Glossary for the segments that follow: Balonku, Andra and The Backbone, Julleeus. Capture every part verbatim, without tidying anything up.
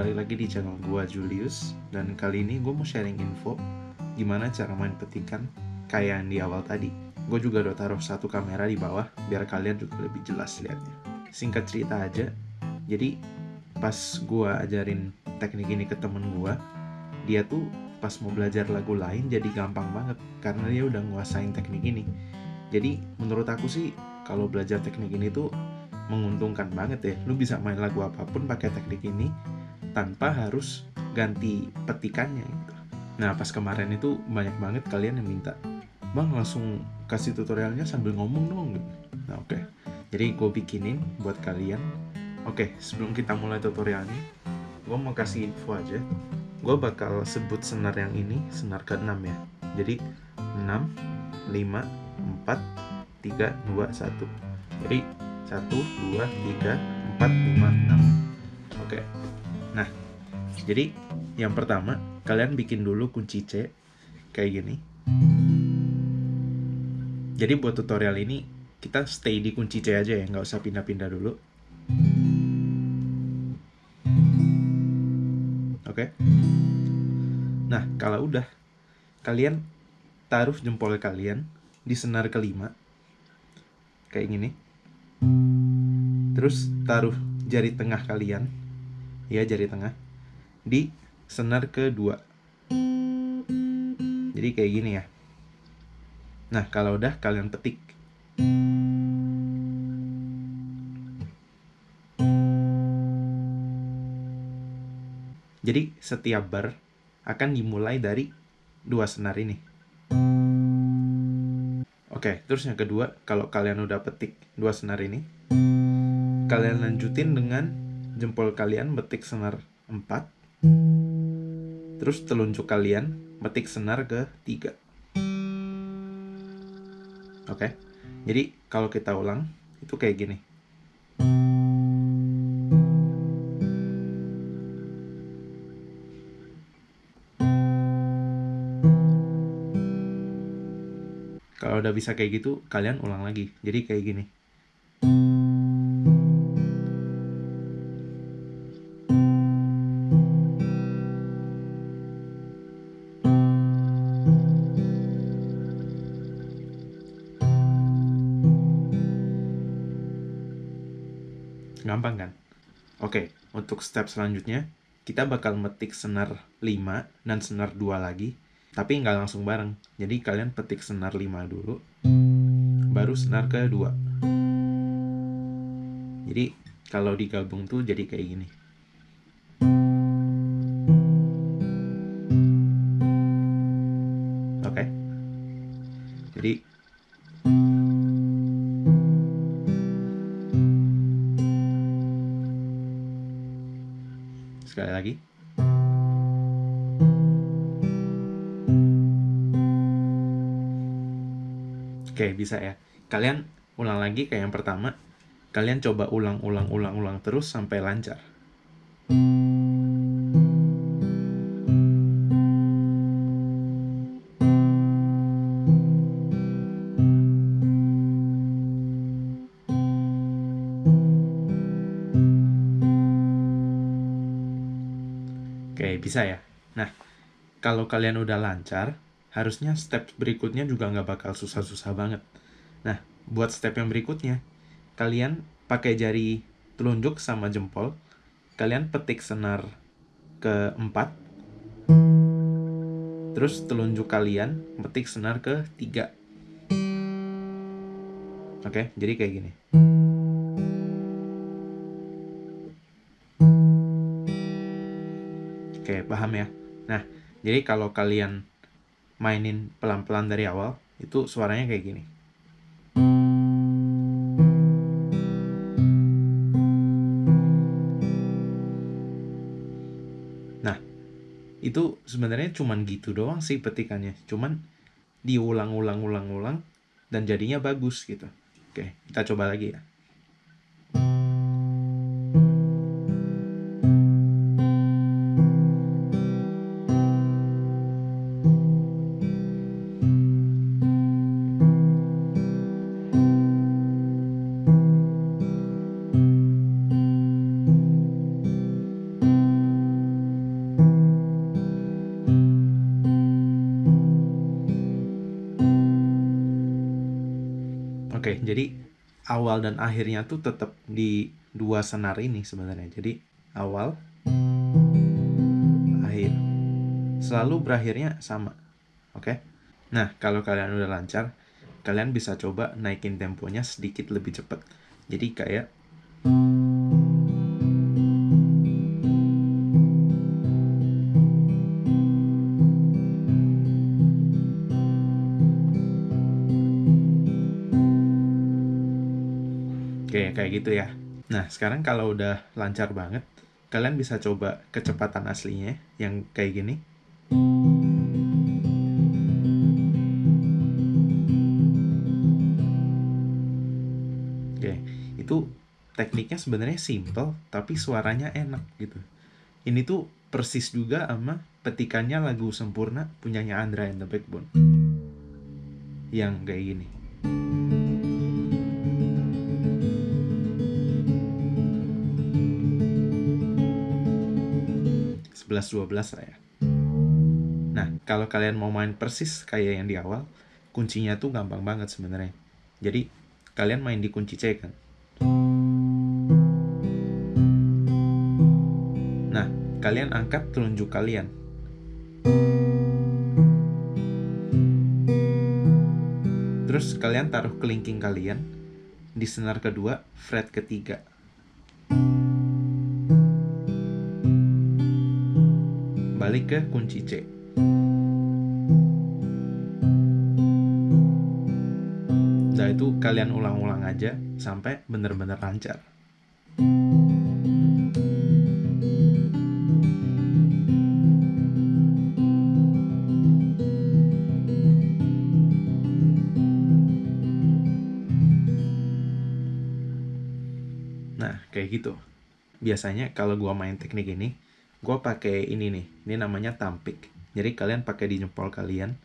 Kembali lagi di channel gua Julleeus, dan kali ini gua mau sharing info gimana cara main petikan kayak yang di awal tadi. Gua juga udah taruh satu kamera di bawah biar kalian juga lebih jelas liatnya. Singkat cerita aja, jadi pas gua ajarin teknik ini ke temen gua, dia tuh pas mau belajar lagu lain jadi gampang banget karena dia udah nguasain teknik ini. Jadi menurut aku sih kalau belajar teknik ini tuh menguntungkan banget ya. Lu bisa main lagu apapun pakai teknik ini tanpa harus ganti petikannya gitu. Nah pas kemarin itu banyak banget kalian yang minta, bang langsung kasih tutorialnya sambil ngomong dong gitu. Nah oke, okay. Jadi gue bikinin buat kalian. Oke okay, sebelum kita mulai tutorialnya, gue mau kasih info aja. Gue bakal sebut senar yang ini, senar ke enam ya. Jadi enam, lima, empat, tiga, dua, satu. Jadi satu, dua, tiga, empat, lima, enam. Oke okay. Nah, jadi yang pertama kalian bikin dulu kunci C kayak gini. Jadi buat tutorial ini kita stay di kunci C aja ya, nggak usah pindah-pindah dulu. Oke. Nah, kalau udah, kalian taruh jempol kalian di senar kelima kayak gini. Terus taruh jari tengah kalian, ya jari tengah, di senar kedua. Jadi kayak gini ya. Nah kalau udah kalian petik. Jadi setiap bar akan dimulai dari dua senar ini. Oke, terus yang kedua, kalau kalian udah petik dua senar ini, kalian lanjutin dengan jempol kalian petik senar empat, terus telunjuk kalian petik senar ke tiga. Oke, jadi kalau kita ulang itu kayak gini. Kalau udah bisa kayak gitu, kalian ulang lagi. Jadi kayak gini. Gampang kan? Oke, untuk step selanjutnya kita bakal metik senar lima dan senar dua lagi, tapi nggak langsung bareng. Jadi kalian petik senar lima dulu, baru senar kedua. Jadi kalau digabung tuh jadi kayak gini. Oke. Jadi sekali lagi. Oke, bisa ya. Kalian ulang lagi kayak yang pertama. Kalian coba ulang-ulang-ulang-ulang terus sampai lancar. Oke, bisa ya. Nah, kalau kalian udah lancar, harusnya step berikutnya juga nggak bakal susah-susah banget. Nah, buat step yang berikutnya, kalian pakai jari telunjuk sama jempol, kalian petik senar keempat, terus telunjuk kalian petik senar ketiga. Oke, jadi kayak gini. Oke, paham ya? Nah, jadi kalau kalian mainin pelan-pelan dari awal, itu suaranya kayak gini. Nah, itu sebenarnya cuman gitu doang sih petikannya. Cuman diulang-ulang-ulang-ulang dan jadinya bagus gitu. Oke, kita coba lagi ya. Oke, jadi awal dan akhirnya tuh tetap di dua senar ini sebenarnya. Jadi awal, akhir, selalu berakhirnya sama. Oke. Nah, kalau kalian udah lancar, kalian bisa coba naikin temponya sedikit lebih cepat. Jadi kayak Oke, kayak gitu ya. Nah, sekarang kalau udah lancar banget, kalian bisa coba kecepatan aslinya yang kayak gini. Oke, itu tekniknya sebenarnya simple, tapi suaranya enak gitu. Ini tuh persis juga sama petikannya lagu Sempurna punyanya Andra and The Backbone. Yang kayak gini. sebelas dua belas lah ya. Nah, kalau kalian mau main persis kayak yang di awal, kuncinya tuh gampang banget sebenarnya. Jadi, kalian main di kunci C kan. Nah, kalian angkat telunjuk kalian. Terus kalian taruh kelingking kalian di senar kedua, fret ketiga. Balik ke kunci C. Nah, itu kalian ulang-ulang aja sampai benar-benar lancar. Nah, kayak gitu. Biasanya kalau gua main teknik ini, gue pakai ini nih, ini namanya tampik. Jadi kalian pakai di jempol kalian.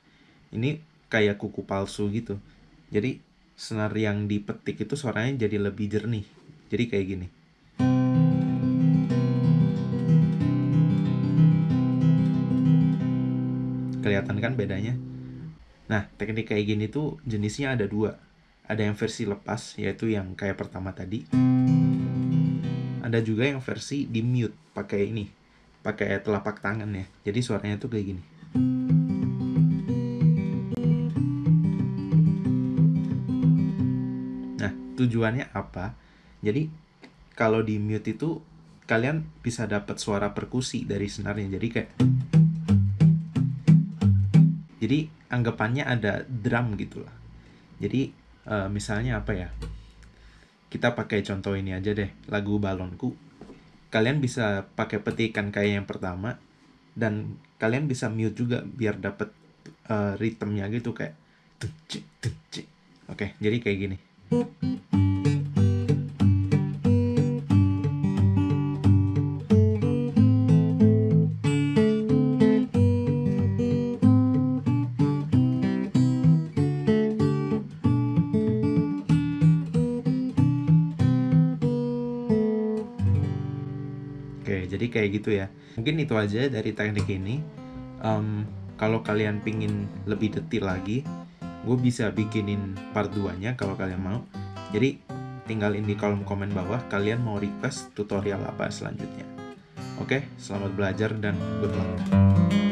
Ini kayak kuku palsu gitu. Jadi senar yang dipetik itu suaranya jadi lebih jernih. Jadi kayak gini. Kelihatan kan bedanya? Nah, teknik kayak gini tuh jenisnya ada dua. Ada yang versi lepas, yaitu yang kayak pertama tadi. Ada juga yang versi di mute, pakai ini, pakai telapak tangan ya. Jadi suaranya tuh kayak gini. Nah, tujuannya apa? Jadi kalau di mute itu kalian bisa dapat suara perkusi dari senarnya. Jadi kayak, jadi anggapannya ada drum gitulah. Jadi uh, misalnya apa ya? Kita pakai contoh ini aja deh, lagu Balonku. Kalian bisa pakai petikan kayak yang pertama, dan kalian bisa mute juga biar dapet uh, ritmenya gitu kayak tuci tuci. Oke, jadi kayak gini. Jadi kayak gitu ya. Mungkin itu aja dari teknik ini. Um, kalau kalian pingin lebih detail lagi, gue bisa bikinin part dua-nya kalau kalian mau. Jadi tinggalin di kolom komen bawah kalian mau request tutorial apa selanjutnya. Oke, selamat belajar dan good luck.